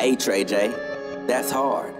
Hey, Trey J, that's hard.